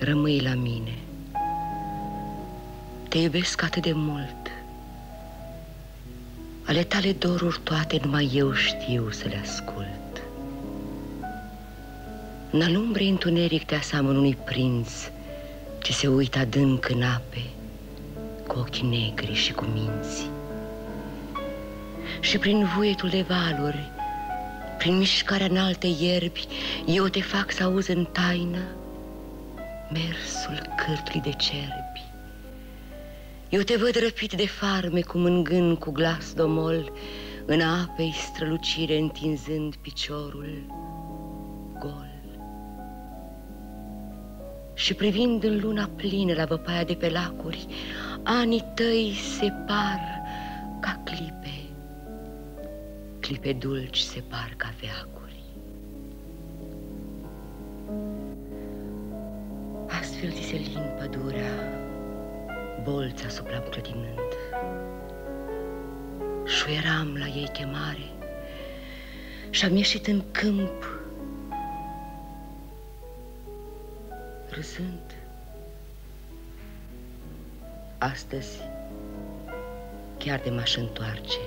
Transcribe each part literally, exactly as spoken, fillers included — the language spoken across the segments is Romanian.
rămâi la mine. Te iubesc atât de mult. Ale tale doruri toate numai eu știu să le ascult. În al umbrei întuneric te aseamăn unui prinț ce se uită adânc în ape, cu ochi negri și cu minți. Și prin vuietul de valuri, prin mișcarea în alte ierbi, eu te fac să auzi în taină mersul cârtului de cerbi. Eu te văd răpit de farme, cum în gând cu glas domol, în apei strălucire întinzând piciorul gol. Și privind în luna plină la văpaia de pe lacuri, anii tăi se par ca clipe, clipe dulci se par ca veacuri. Astfel ți se lin pădurea, bolți asupra clătinând. Șuieram la ei chemare și-am ieșit în câmp, râzând. Astăzi, chiar de m-aș întoarce,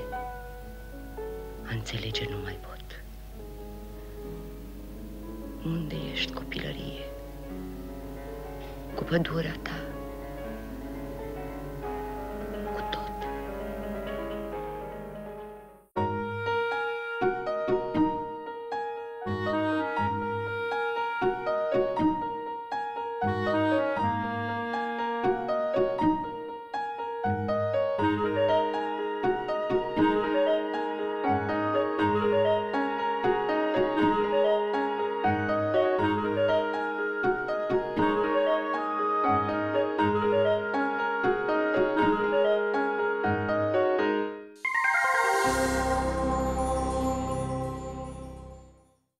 a înțelege nu mai pot. Unde ești, copilărie, cu pădurea ta?